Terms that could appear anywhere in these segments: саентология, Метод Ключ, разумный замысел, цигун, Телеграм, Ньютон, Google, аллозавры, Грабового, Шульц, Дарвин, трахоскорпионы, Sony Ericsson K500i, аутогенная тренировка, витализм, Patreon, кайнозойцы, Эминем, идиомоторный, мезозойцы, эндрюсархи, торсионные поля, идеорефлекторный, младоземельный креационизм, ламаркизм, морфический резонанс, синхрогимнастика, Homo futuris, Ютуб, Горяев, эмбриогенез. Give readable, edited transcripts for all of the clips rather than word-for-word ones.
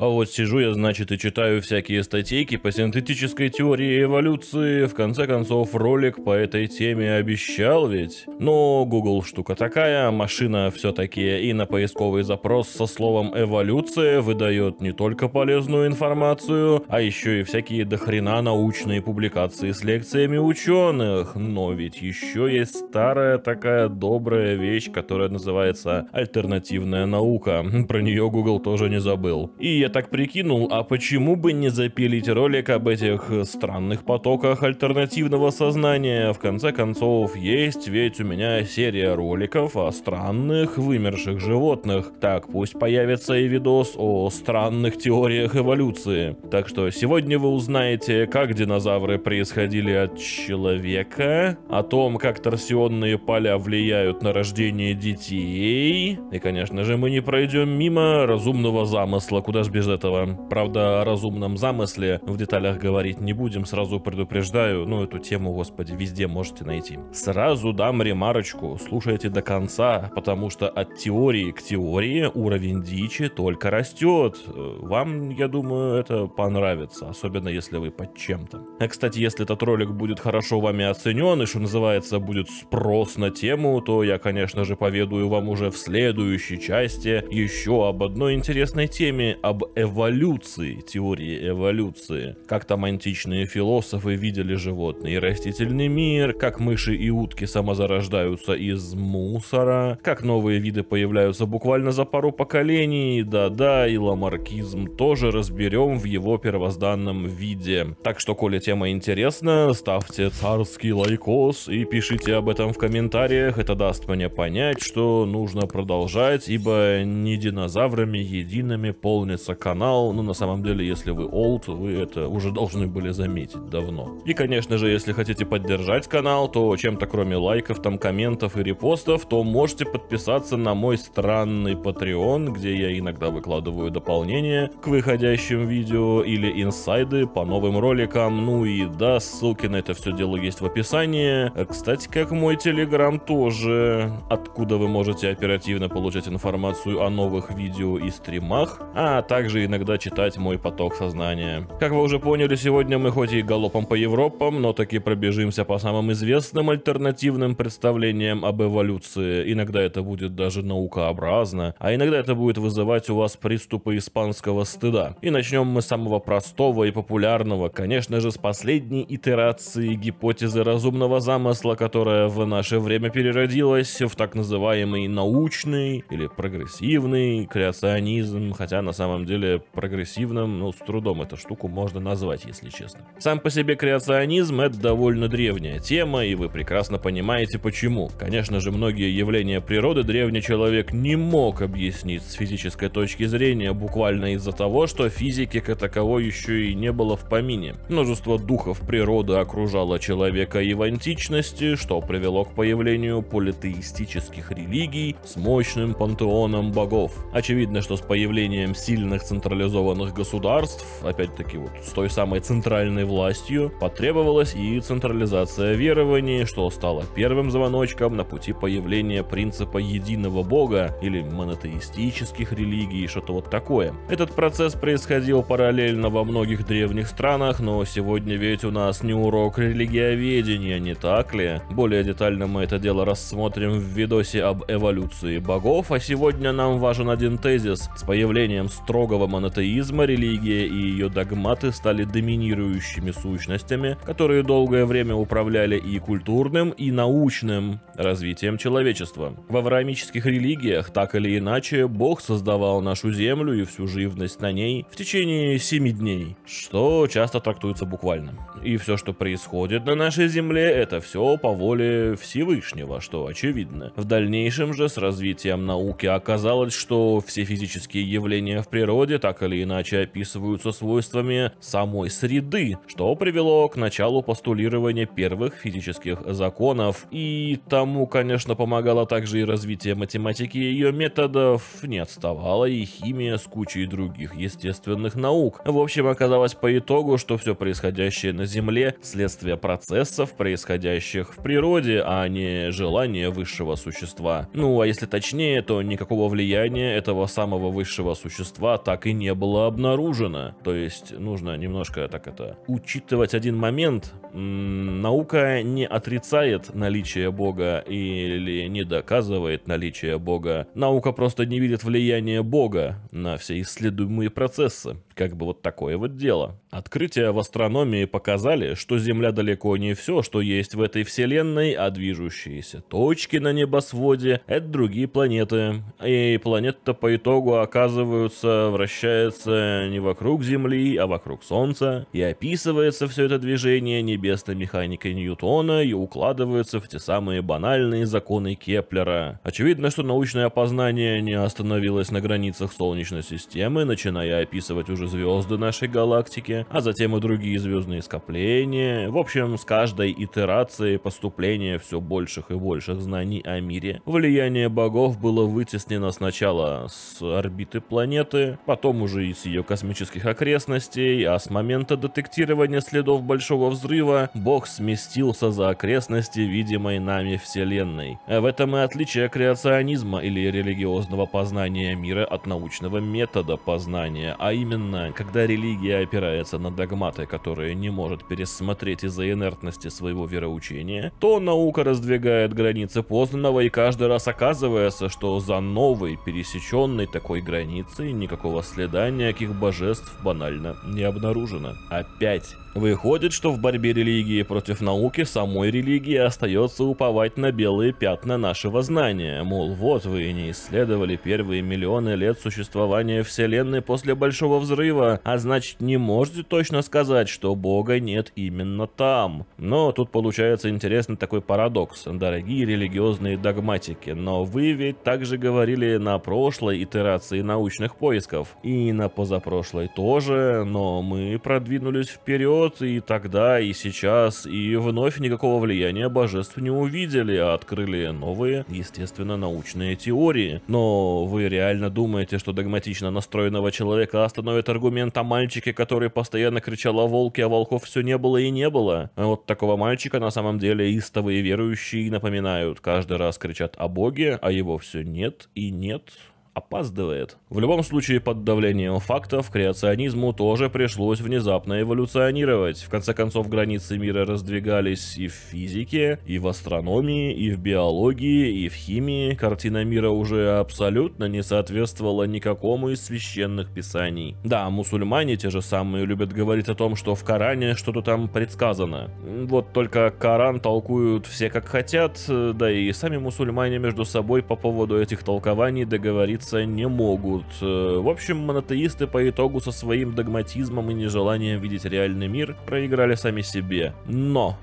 А вот сижу я, значит, и читаю всякие статейки по синтетической теории эволюции. В конце концов, ролик по этой теме обещал ведь. Но Google штука такая, машина все-таки, и на поисковый запрос со словом «эволюция» выдает не только полезную информацию, а еще и всякие дохрена научные публикации с лекциями ученых. Но ведь еще есть старая такая добрая вещь, которая называется «альтернативная наука». Про нее Google тоже не забыл. И я так прикинул, а почему бы не запилить ролик об этих странных потоках альтернативного сознания? В конце концов, есть ведь у меня серия роликов о странных вымерших животных. Так, пусть появится и видос о странных теориях эволюции. Так что сегодня вы узнаете, как динозавры происходили от человека, о том, как торсионные поля влияют на рождение детей. И, конечно же, мы не пройдем мимо разумного замысла, куда же без этого. Правда, о разумном замысле в деталях говорить не будем, сразу предупреждаю, но эту тему, господи, везде можете найти. Сразу дам ремарочку, слушайте до конца, потому что от теории к теории уровень дичи только растет. Вам, я думаю, это понравится, особенно если вы под чем-то. А, кстати, если этот ролик будет хорошо вами оценен и, что называется, будет спрос на тему, то я, конечно же, поведаю вам уже в следующей части еще об одной интересной теме, об эволюции, теории эволюции. Как там античные философы видели животный и растительный мир, как мыши и утки самозарождаются из мусора, как новые виды появляются буквально за пару поколений, да-да, и ламаркизм тоже разберем в его первозданном виде. Так что, коли тема интересна, ставьте царский лайкос и пишите об этом в комментариях, это даст мне понять, что нужно продолжать, ибо не динозаврами едиными полнится канал, но на самом деле, если вы олд, вы это уже должны были заметить давно. И, конечно же, если хотите поддержать канал, то чем-то кроме лайков, там комментов и репостов, то можете подписаться на мой странный Patreon, где я иногда выкладываю дополнения к выходящим видео или инсайды по новым роликам, ну и да, ссылки на это все дело есть в описании. Кстати, как мой Телеграм тоже, откуда вы можете оперативно получать информацию о новых видео и стримах, а также иногда читать мой поток сознания. Как вы уже поняли, сегодня мы хоть и галопом по Европам, но таки пробежимся по самым известным альтернативным представлениям об эволюции. Иногда это будет даже наукообразно, а иногда это будет вызывать у вас приступы испанского стыда. И начнем мы с самого простого и популярного, конечно же, с последней итерации гипотезы разумного замысла, которая в наше время переродилась в так называемый научный или прогрессивный креационизм, хотя на самом деле прогрессивным, ну, с трудом эту штуку можно назвать, если честно. Сам по себе креационизм — это довольно древняя тема, и вы прекрасно понимаете почему. Конечно же, многие явления природы древний человек не мог объяснить с физической точки зрения, буквально из-за того, что физики как таковой еще и не было в помине. Множество духов природы окружало человека и в античности, что привело к появлению политеистических религий с мощным пантеоном богов. Очевидно, что с появлением сильных централизованных государств, опять-таки вот с той самой центральной властью, потребовалась и централизация верований, что стало первым звоночком на пути появления принципа единого бога или монотеистических религий, что-то вот такое. Этот процесс происходил параллельно во многих древних странах, но сегодня ведь у нас не урок религиоведения, не так ли? Более детально мы это дело рассмотрим в видосе об эволюции богов, а сегодня нам важен один тезис. С появлением строгого монотеизма религия и ее догматы стали доминирующими сущностями, которые долгое время управляли и культурным, и научным развитием человечества. В авраамических религиях, так или иначе, Бог создавал нашу землю и всю живность на ней в течение 7 дней, что часто трактуется буквально. И все, что происходит на нашей земле, это все по воле Всевышнего, что очевидно. В дальнейшем же с развитием науки оказалось, что все физические явления в природе так или иначе описываются свойствами самой среды, что привело к началу постулирования первых физических законов. И тому, конечно, помогало также и развитие математики и ее методов, не отставала и химия с кучей других естественных наук. В общем, оказалось по итогу, что все происходящее на Земле – следствие процессов, происходящих в природе, а не желание высшего существа. Ну, а если точнее, то никакого влияния этого самого высшего существа так и не было обнаружено. То есть нужно немножко так это учитывать один момент. Наука не отрицает наличие Бога или не доказывает наличие Бога. Наука просто не видит влияния Бога на все исследуемые процессы. Как бы вот такое вот дело. Открытия в астрономии показали, что Земля далеко не все, что есть в этой вселенной, а движущиеся точки на небосводе — это другие планеты. И планеты-то по итогу оказываются, вращаются не вокруг Земли, а вокруг Солнца. И описывается все это движение небесной механикой Ньютона и укладывается в те самые банальные законы Кеплера. Очевидно, что научное познание не остановилось на границах Солнечной системы, начиная описывать уже звезды нашей галактики, а затем и другие звездные скопления. В общем, с каждой итерацией поступления все больших и больших знаний о мире влияние богов было вытеснено сначала с орбиты планеты, потом уже и с ее космических окрестностей, а с момента детектирования следов Большого Взрыва Бог сместился за окрестности видимой нами Вселенной. В этом и отличие креационизма или религиозного познания мира от научного метода познания, а именно, когда религия опирается на догматы, которые не может пересмотреть из-за инертности своего вероучения, то наука раздвигает границы познанного, и каждый раз оказывается, что за новой, пересеченной такой границей никакого следа никаких божеств банально не обнаружено. Опять. Выходит, что в борьбе религии против науки самой религии остается уповать на белые пятна нашего знания, мол, вот вы не исследовали первые миллионы лет существования Вселенной после Большого Взрыва, а значит не можете точно сказать, что Бога нет именно там. Но тут получается интересный такой парадокс, дорогие религиозные догматики, но вы ведь также говорили на прошлой итерации научных поисков, и на позапрошлой тоже, но мы продвинулись вперед, и тогда, и сейчас, и вновь никакого влияния божеств не увидели, а открыли новые, естественно, научные теории. Но вы реально думаете, что догматично настроенного человека остановит аргумент о мальчике, который постоянно кричал о волке, а волков все не было и не было? А вот такого мальчика на самом деле истовые верующие напоминают. Каждый раз кричат о Боге, а его все нет и нет. Опаздывает. В любом случае, под давлением фактов, креационизму тоже пришлось внезапно эволюционировать. В конце концов, границы мира раздвигались и в физике, и в астрономии, и в биологии, и в химии. Картина мира уже абсолютно не соответствовала никакому из священных писаний. Да, мусульмане те же самые любят говорить о том, что в Коране что-то там предсказано. Вот только Коран толкуют все как хотят, да и сами мусульмане между собой по поводу этих толкований договориться не могут. В общем, монотеисты по итогу со своим догматизмом и нежеланием видеть реальный мир проиграли сами себе. Но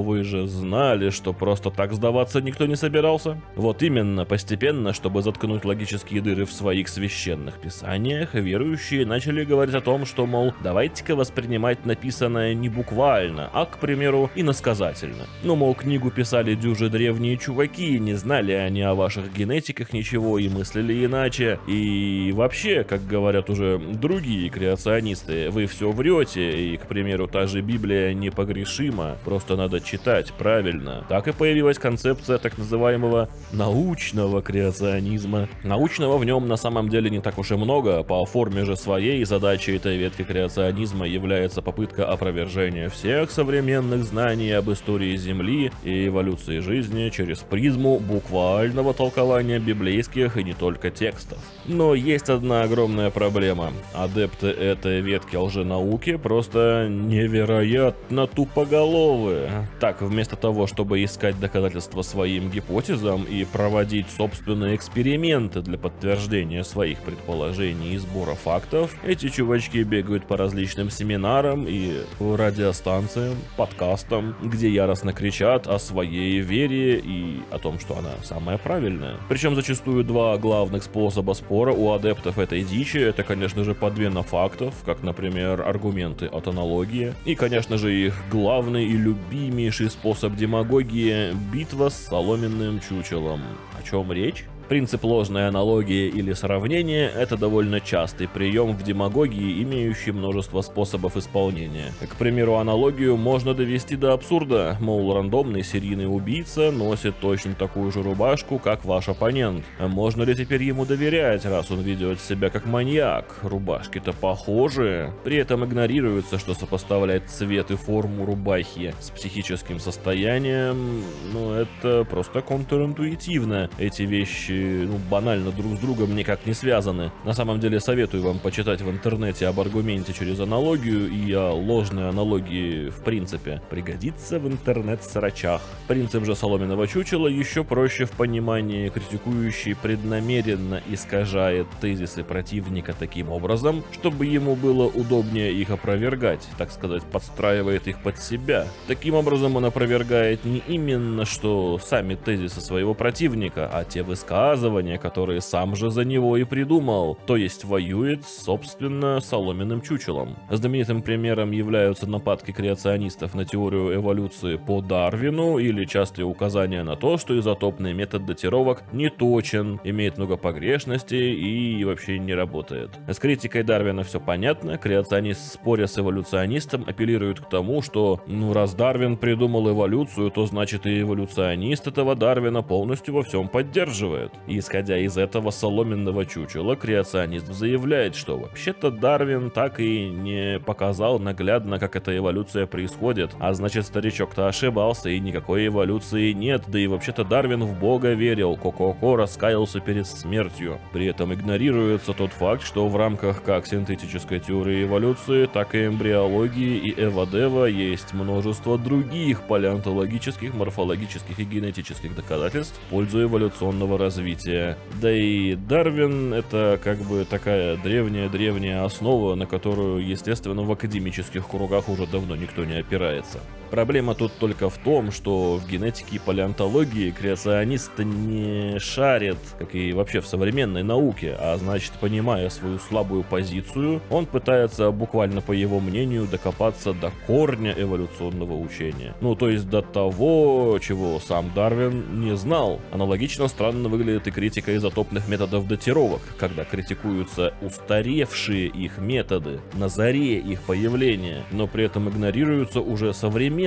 вы же знали, что просто так сдаваться никто не собирался. Вот именно, постепенно, чтобы заткнуть логические дыры в своих священных писаниях, верующие начали говорить о том, что, мол, давайте-ка воспринимать написанное не буквально, а, к примеру, иносказательно. Ну, мол, книгу писали дюжи древние чуваки, не знали они о ваших генетиках ничего и мыслили иначе. И вообще, как говорят уже другие креационисты, вы все врете, и, к примеру, та же Библия непогрешима, просто надо читать правильно. Так и появилась концепция так называемого научного креационизма. Научного в нем на самом деле не так уж и много, по форме же своей задачей этой ветки креационизма является попытка опровержения всех современных знаний об истории Земли и эволюции жизни через призму буквального толкования библейских и не только текстов. Но есть одна огромная проблема. Адепты этой ветки лженауки просто невероятно тупоголовые. Так, вместо того, чтобы искать доказательства своим гипотезам и проводить собственные эксперименты для подтверждения своих предположений и сбора фактов, эти чувачки бегают по различным семинарам и радиостанциям, подкастам, где яростно кричат о своей вере и о том, что она самая правильная. Причем зачастую два главных способа спора у адептов этой дичи — это, конечно же, подмена фактов, как, например, аргументы от аналогии, и, конечно же, их главный и любимейший способ демагогии — битва с соломенным чучелом. О чем речь? Принцип ложной аналогии или сравнения – это довольно частый прием в демагогии, имеющий множество способов исполнения. К примеру, аналогию можно довести до абсурда, мол, рандомный серийный убийца носит точно такую же рубашку, как ваш оппонент. Можно ли теперь ему доверять, раз он ведет себя как маньяк? Рубашки-то похожи. При этом игнорируется, что сопоставлять цвет и форму рубахи с психическим состоянием, ну это просто контринтуитивно. Эти вещи, ну, банально друг с другом никак не связаны. На самом деле советую вам почитать в интернете об аргументе через аналогию и о ложной аналогии в принципе. Пригодится в интернет-срачах. Принцип же соломенного чучела еще проще в понимании. Критикующий преднамеренно искажает тезисы противника таким образом, чтобы ему было удобнее их опровергать, так сказать, подстраивает их под себя. Таким образом он опровергает не именно что сами тезисы своего противника, а те высказывания, которые сам же за него и придумал, то есть воюет, собственно, соломенным чучелом. Знаменитым примером являются нападки креационистов на теорию эволюции по Дарвину или частые указания на то, что изотопный метод датировок не точен, имеет много погрешностей и вообще не работает. С критикой Дарвина все понятно, креационист, споря с эволюционистом, апеллирует к тому, что ну раз Дарвин придумал эволюцию, то значит и эволюционист этого Дарвина полностью во всем поддерживает. И исходя из этого соломенного чучела, креационист заявляет, что вообще-то Дарвин так и не показал наглядно, как эта эволюция происходит, а значит старичок-то ошибался и никакой эволюции нет, да и вообще-то Дарвин в Бога верил, Ко-ко-ко раскаялся перед смертью. При этом игнорируется тот факт, что в рамках как синтетической теории эволюции, так и эмбриологии и эводева есть множество других палеонтологических, морфологических и генетических доказательств в пользу эволюционного развития. Да и Дарвин — это как бы такая древняя-древняя основа, на которую, естественно, в академических кругах уже давно никто не опирается. Проблема тут только в том, что в генетике и палеонтологии креационист не шарит, как и вообще в современной науке, а значит, понимая свою слабую позицию, он пытается буквально, по его мнению, докопаться до корня эволюционного учения. Ну, то есть до того, чего сам Дарвин не знал. Аналогично странно выглядит и критика изотопных методов датировок, когда критикуются устаревшие их методы, на заре их появления, но при этом игнорируются уже современные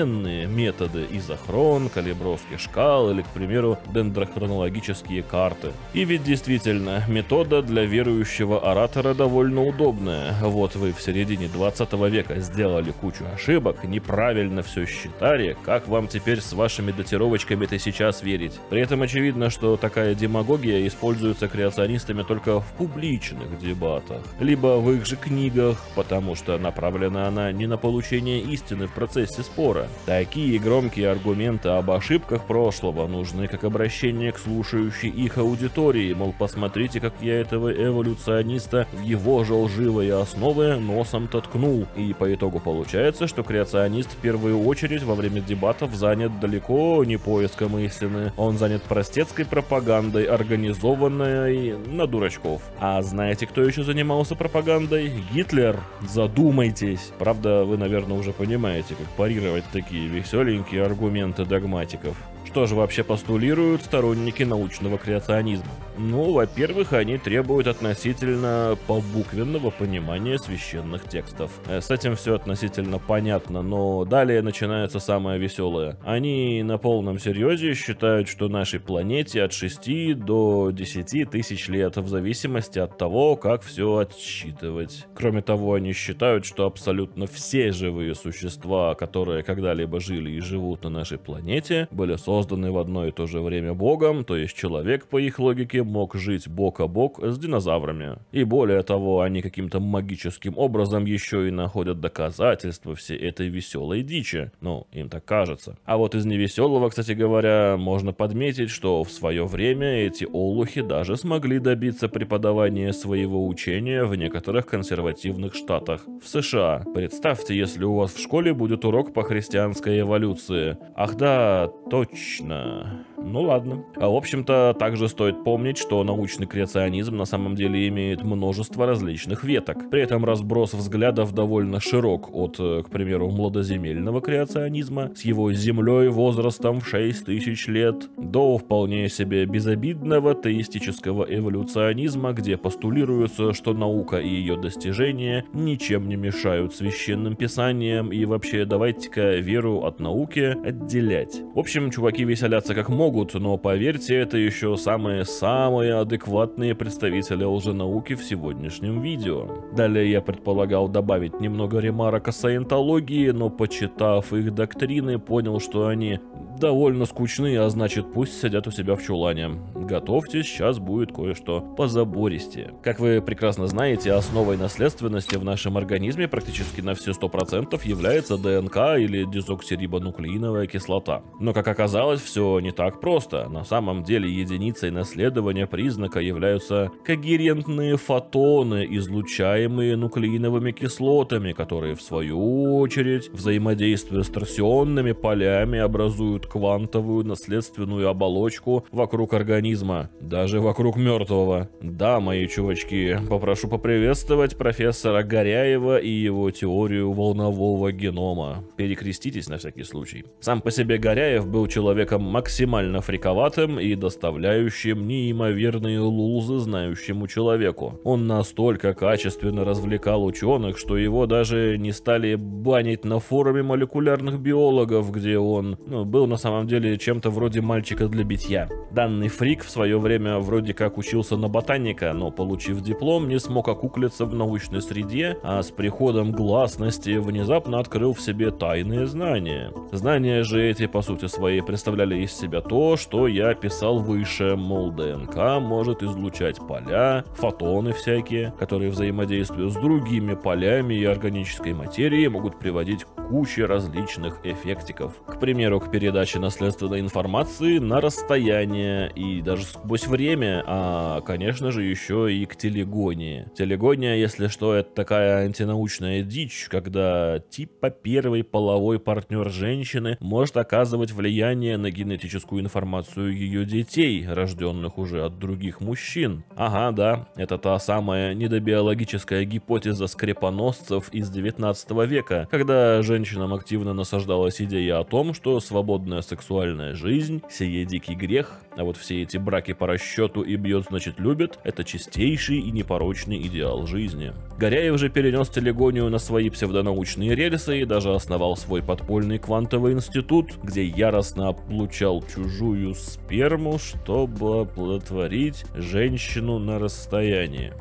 методы изохрон, калибровки шкал или, к примеру, дендрохронологические карты. И ведь действительно, метода для верующего оратора довольно удобная. Вот вы в середине 20 века сделали кучу ошибок, неправильно все считали, как вам теперь с вашими датировочками-то сейчас верить? При этом очевидно, что такая демагогия используется креационистами только в публичных дебатах, либо в их же книгах, потому что направлена она не на получение истины в процессе спора. Такие громкие аргументы об ошибках прошлого нужны как обращение к слушающей их аудитории, мол, посмотрите, как я этого эволюциониста в его же лживые основы носом-то ткнул. И по итогу получается, что креационист в первую очередь во время дебатов занят далеко не поиском истины, он занят простецкой пропагандой, организованной на дурачков. А знаете, кто еще занимался пропагандой? Гитлер. Задумайтесь. Правда, вы, наверное, уже понимаете, как парировать такие веселенькие аргументы догматиков. Что же вообще постулируют сторонники научного креационизма? Ну, во-первых, они требуют относительно побуквенного понимания священных текстов. С этим все относительно понятно, но далее начинается самое веселое. Они на полном серьезе считают, что нашей планете от 6 до 10 тысяч лет, в зависимости от того, как все отсчитывать. Кроме того, они считают, что абсолютно все живые существа, которые когда-либо жили и живут на нашей планете, были созданы в одно и то же время Богом, то есть человек, по их логике, мог жить бок о бок с динозаврами. И более того, они каким-то магическим образом еще и находят доказательства всей этой веселой дичи. Ну, им так кажется. А вот из невеселого, кстати говоря, можно подметить, что в свое время эти олухи даже смогли добиться преподавания своего учения в некоторых консервативных штатах в США. Представьте, если у вас в школе будет урок по христианской эволюции. Ах да, точно. Ну ладно. А в общем-то, также стоит помнить, что научный креационизм на самом деле имеет множество различных веток. При этом разброс взглядов довольно широк от, к примеру, младоземельного креационизма с его землей возрастом в 6000 лет до вполне себе безобидного теистического эволюционизма, где постулируется, что наука и ее достижения ничем не мешают священным писаниям и вообще давайте-ка веру от науки отделять. В общем, чуваки веселятся как могут, но поверьте, это еще самые-самые адекватные представители лженауки в сегодняшнем видео. Далее я предполагал добавить немного ремарок о саентологии, но почитав их доктрины, понял, что они довольно скучные, а значит пусть сидят у себя в чулане. Готовьтесь, сейчас будет кое-что позабористее. Как вы прекрасно знаете, основой наследственности в нашем организме практически на все 100% является ДНК или дезоксирибонуклеиновая кислота. Но как оказалось, все не так просто. На самом деле единицей наследования признака являются когерентные фотоны, излучаемые нуклеиновыми кислотами, которые в свою очередь взаимодействуя с торсионными полями образуют квантовую наследственную оболочку вокруг организма, даже вокруг мертвого. Да, мои чувачки, попрошу поприветствовать профессора Гаряева и его теорию волнового генома. Перекреститесь на всякий случай. Сам по себе Гаряев был человеком максимально фриковатым и доставляющим неимоверные лузы знающему человеку. Он настолько качественно развлекал ученых, что его даже не стали банить на форуме молекулярных биологов, где он был на самом деле чем-то вроде мальчика для битья. Данный фрик в свое время вроде как учился на ботаника, но получив диплом, не смог окуклиться в научной среде, а с приходом гласности внезапно открыл в себе тайные знания. Знания же эти по сути своей представляли из себя то, что я писал выше, мол, ДНК может излучать поля, фотоны всякие, которые взаимодействуют с другими полями и органической материей могут приводить к куче различных эффектиков. К примеру, к передаче наследственной информации на расстояние и даже сквозь время, а, конечно же, еще и к телегонии. Телегония, если что, это такая антинаучная дичь, когда типа первый половой партнер женщины может оказывать влияние на генетическую информацию ее детей, рожденных уже от других мужчин. Ага, да, это та самая недобиологическая гипотеза скрепоносцев из 19 века, когда женщинам активно насаждалась идея о том, что свободная сексуальная жизнь – сие дикий грех, а вот все эти браки по расчету и бьет значит любит – это чистейший и непорочный идеал жизни. Горяев же перенес телегонию на свои псевдонаучные рельсы и даже основал свой подпольный квантовый институт, где яростно облучал чужую сперму, чтобы оплодотворить женщину на расстоянии.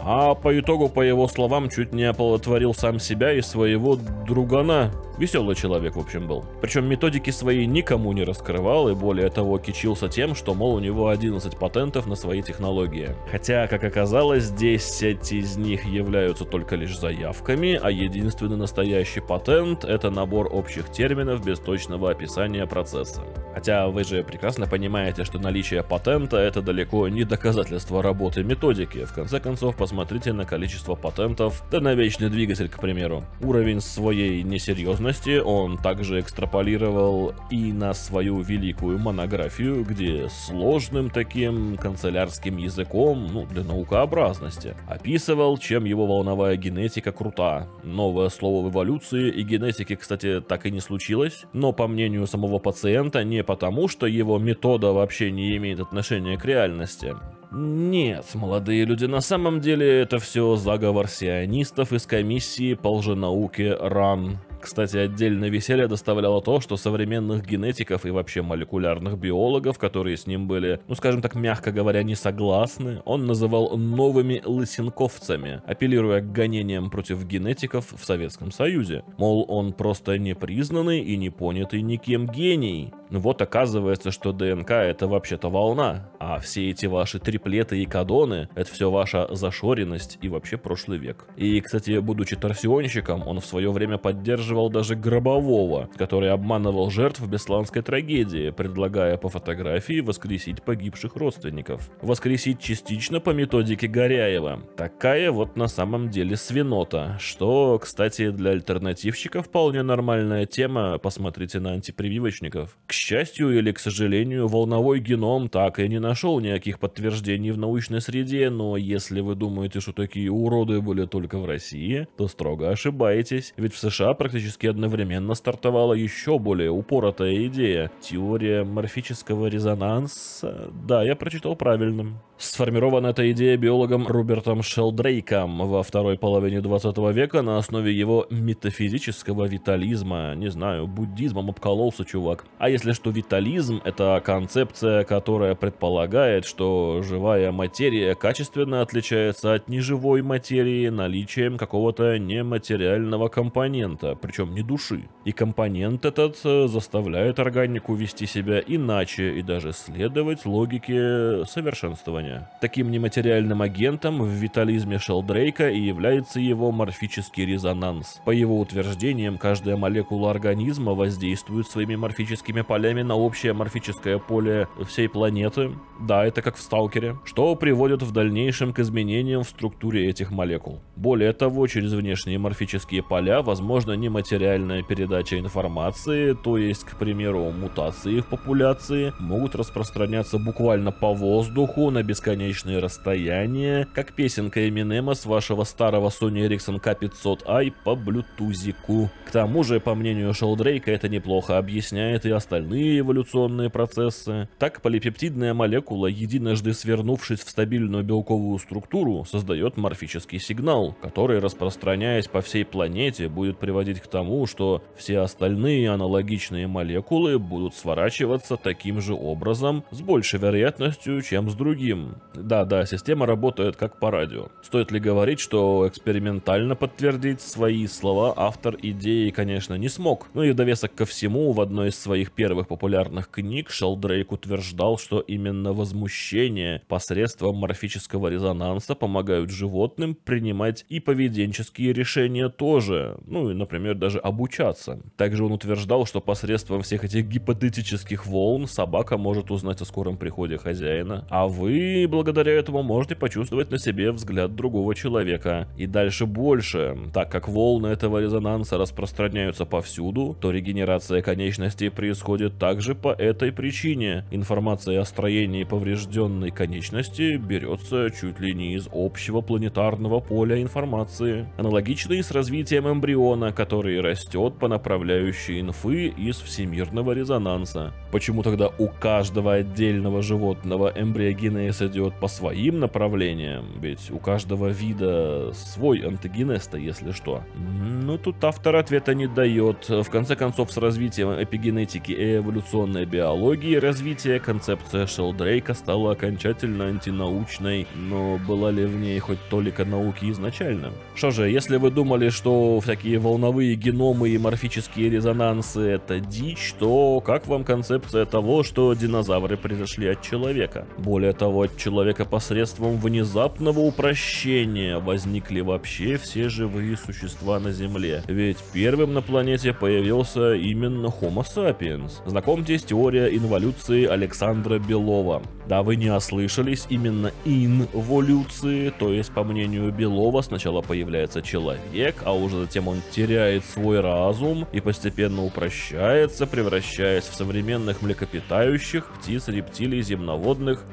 А по итогу, по его словам, чуть не оплодотворил сам себя и своего другана. Веселый человек, в общем, был. Причем методики свои никому не раскрывал и более того кичился тем, что, мол, у него 11 патентов на свои технологии. Хотя, как оказалось, 10 из них являются только лишь заявками, а единственный настоящий патент — это набор общих терминов без точного описания процесса. Хотя вы же прекрасно понимаете, что наличие патента — это далеко не доказательство работы методики. В конце концов, посмотрите на количество патентов, да на вечный двигатель, к примеру. Уровень своей несерьезности он также экстраполировал и на свою великую монографию, где сложным таким канцелярским языком, для наукообразности, описывал, чем его волновая генетика крута. Новое слово в эволюции и генетике, кстати, так и не случилось, но по мнению самого пациента, не потому, что его метода вообще не имеет отношения к реальности. Нет, молодые люди, на самом деле это все заговор сионистов из комиссии по лженауке РАН. Кстати, отдельное веселье доставляло то, что современных генетиков и вообще молекулярных биологов, которые с ним были, скажем так, мягко говоря, не согласны, он называл новыми лысенковцами, апеллируя к гонениям против генетиков в Советском Союзе. Мол, он просто непризнанный и не понятый никем гений. Вот оказывается, что ДНК — это вообще-то волна, а все эти ваши триплеты и кодоны — это все ваша зашоренность и вообще прошлый век. И, кстати, будучи торсионщиком, он в свое время поддерживал даже Грабового, который обманывал жертв бесланской трагедии, предлагая по фотографии воскресить погибших родственников. Воскресить частично по методике Горяева. Такая вот на самом деле свинота, что, кстати, для альтернативщиков вполне нормальная тема, посмотрите на антипрививочников. К счастью или к сожалению, волновой геном так и не нашел никаких подтверждений в научной среде, но если вы думаете, что такие уроды были только в России, то строго ошибаетесь, ведь в США практически одновременно стартовала еще более упоротая идея – теория морфического резонанса. Да, я прочитал правильно. Сформирована эта идея биологом Робертом Шелдрейком во второй половине 20 века на основе его метафизического витализма. Не знаю, буддизмом обкололся чувак. А если что, витализм — это концепция, которая предполагает, что живая материя качественно отличается от неживой материи наличием какого-то нематериального компонента, причем не души. И компонент этот заставляет органику вести себя иначе и даже следовать логике совершенствования. Таким нематериальным агентом в витализме Шелдрейка и является его морфический резонанс. По его утверждениям, каждая молекула организма воздействует своими морфическими полями на общее морфическое поле всей планеты. Да, это как в Сталкере. Что приводит в дальнейшем к изменениям в структуре этих молекул. Более того, через внешние морфические поля возможна нематериальная передача информации, то есть, к примеру, мутации в популяции могут распространяться буквально по воздуху на бесконечные расстояния, как песенка Эминема с вашего старого Sony Ericsson K500i по блютузику. К тому же, по мнению Шелдрейка, это неплохо объясняет и остальные эволюционные процессы. Так, полипептидная молекула, единожды свернувшись в стабильную белковую структуру, создает морфический сигнал, который, распространяясь по всей планете, будет приводить к тому, что все остальные аналогичные молекулы будут сворачиваться таким же образом, с большей вероятностью, чем с другим. Да, система работает как по радио. Стоит ли говорить, что экспериментально подтвердить свои слова автор идеи, конечно, не смог. Но и в довесок ко всему, в одной из своих первых популярных книг Шелдрейк утверждал, что именно возмущение посредством морфического резонанса помогают животным принимать и поведенческие решения тоже, ну и, например, даже обучаться. Также он утверждал, что посредством всех этих гипотетических волн собака может узнать о скором приходе хозяина, а вы и благодаря этому можете почувствовать на себе взгляд другого человека. И дальше больше. Так как волны этого резонанса распространяются повсюду, то регенерация конечностей происходит также по этой причине. Информация о строении поврежденной конечности берется чуть ли не из общего планетарного поля информации. Аналогично и с развитием эмбриона, который растет по направляющей инфы из всемирного резонанса. Почему тогда у каждого отдельного животного эмбриогенез идет по своим направлениям, ведь у каждого вида свой антогенез, если что. Но тут автор ответа не дает. В конце концов, с развитием эпигенетики и эволюционной биологии развитие концепция Шелдрейка стала окончательно антинаучной, но была ли в ней хоть толика науки изначально? Что же, если вы думали, что всякие волновые геномы и морфические резонансы это дичь, то как вам концепция того, что динозавры произошли от человека? Более того, от человека посредством внезапного упрощения возникли вообще все живые существа на Земле. Ведь первым на планете появился именно Homo sapiens. Знакомьтесь, теория инволюции Александра Белова. Да, вы не ослышались, именно инволюции, то есть, по мнению Белова, сначала появляется человек, а уже затем он теряет свой разум и постепенно упрощается, превращаясь в современных млекопитающих, птиц, рептилий, земноводных.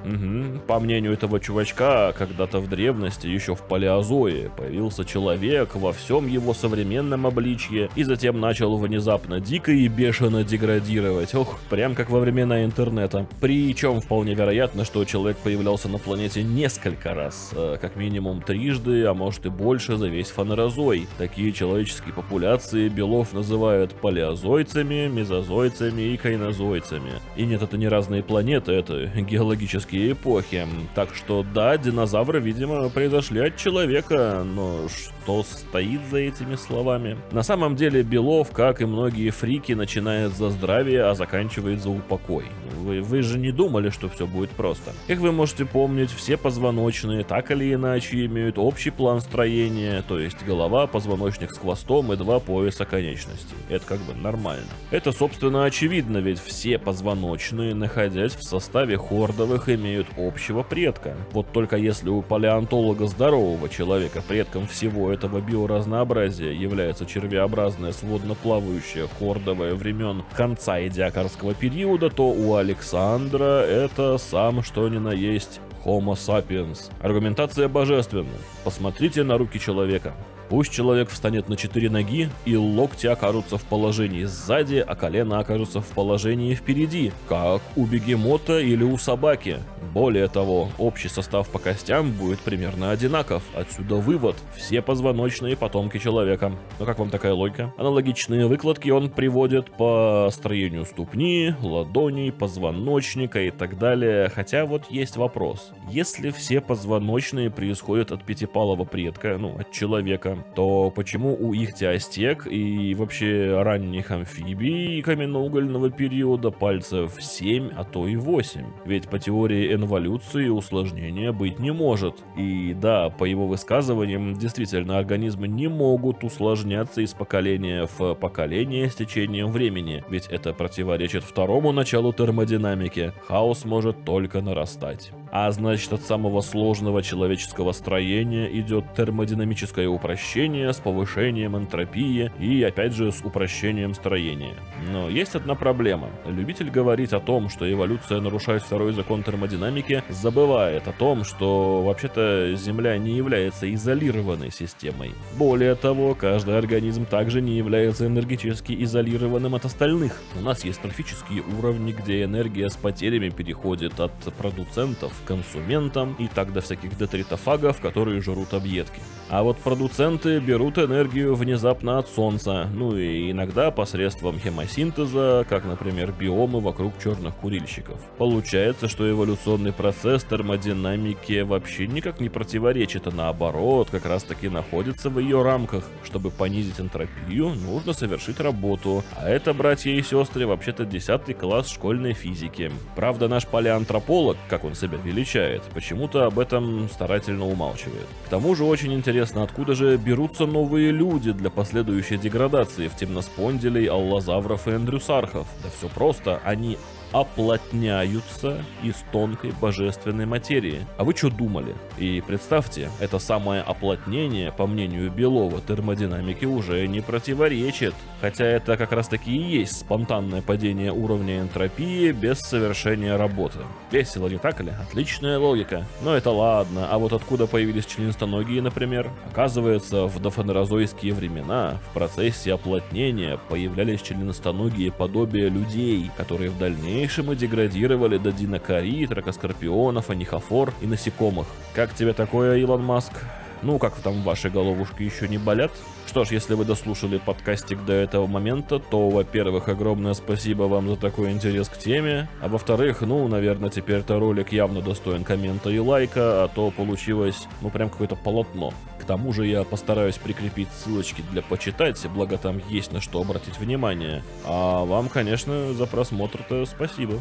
По мнению этого чувачка, когда-то в древности, еще в палеозое, появился человек во всем его современном обличье и затем начал внезапно дико и бешено деградировать. Ох, прям как во времена интернета. Причем вполне вероятно, что человек появлялся на планете несколько раз, как минимум трижды, а может и больше за весь фанерозой. Такие человеческие популяции Белов называют палеозойцами, мезозойцами и кайнозойцами. И нет, это не разные планеты, это геологические эпохи. Так что да, динозавры, видимо, произошли от человека, но что стоит за этими словами? На самом деле Белов, как и многие фрики, начинает за здравие, а заканчивает за упокой. Вы же не думали, что все будет просто. Как вы можете помнить, все позвоночные так или иначе имеют общий план строения, то есть голова, позвоночник с хвостом и два пояса конечностей. Это как бы нормально. Это, собственно, очевидно, ведь все позвоночные, находясь в составе хордовых, имеют общего предка. Вот только если у палеонтолога здорового человека предком всего этого биоразнообразия является червеобразная сводно-плавающая хордовая времен конца и зодиакарского периода, то у Александра это сам что ни на есть Homo sapiens. Аргументация божественна. Посмотрите на руки человека. Пусть человек встанет на 4 ноги, и локти окажутся в положении сзади, а колено окажутся в положении впереди, как у бегемота или у собаки. Более того, общий состав по костям будет примерно одинаков. Отсюда вывод: все позвоночные потомки человека. Но как вам такая логика? Аналогичные выкладки он приводит по строению ступни, ладоней, позвоночника и так далее. Хотя вот есть вопрос. Если все позвоночные происходят от пятипалого предка, ну, от человека, то почему у ихтиостек и вообще ранних амфибий каменноугольного периода пальцев 7, а то и 8? Ведь по теории инволюции усложнения быть не может. И да, по его высказываниям, действительно, организмы не могут усложняться из поколения в поколение с течением времени, ведь это противоречит второму началу термодинамики. Хаос может только нарастать. А значит, от самого сложного человеческого строения идет термодинамическое упрощение с повышением энтропии и, опять же, с упрощением строения. Но есть одна проблема. Любитель говорить о том, что эволюция нарушает второй закон термодинамики, забывает о том, что вообще-то Земля не является изолированной системой. Более того, каждый организм также не является энергетически изолированным от остальных. У нас есть трофические уровни, где энергия с потерями переходит от продуцентов к консументам и так до всяких детритофагов, которые жрут объедки. А вот продуценты берут энергию внезапно от солнца, ну и иногда посредством хемосинтеза, как, например, биомы вокруг черных курильщиков. Получается, что эволюционный процесс термодинамики вообще никак не противоречит, а наоборот, как раз таки находится в ее рамках. Чтобы понизить энтропию, нужно совершить работу, а это, братья и сестры, вообще-то 10 класс школьной физики. Правда, наш палеантрополог, как он себя величает, почему-то об этом старательно умалчивает. К тому же очень интересно, откуда же берутся новые люди для последующей деградации в темноспонделей, аллозавров и эндрюсархов? Да все просто, они оплотняются из тонкой божественной материи. А вы что думали? И представьте, это самое оплотнение, по мнению Белова, термодинамике уже не противоречит. Хотя это как раз таки и есть спонтанное падение уровня энтропии без совершения работы. Весело, не так ли? Отличная логика. Но это ладно, а вот откуда появились членистоногие, например? Оказывается, в дофанерозойские времена в процессе оплотнения появлялись членистоногие подобия людей, которые в дальнейшем мы деградировали до динокарий, тракоскорпионов, анихофор и насекомых. Как тебе такое, Илон Маск? Ну, как там ваши головушки еще не болят? Что ж, если вы дослушали подкастик до этого момента, то, во-первых, огромное спасибо вам за такой интерес к теме, а во-вторых, ну, наверное, теперь-то ролик явно достоин коммента и лайка, а то получилось, ну, прям какое-то полотно. К тому же я постараюсь прикрепить ссылочки для почитать, благо там есть на что обратить внимание. А вам, конечно, за просмотр-то спасибо.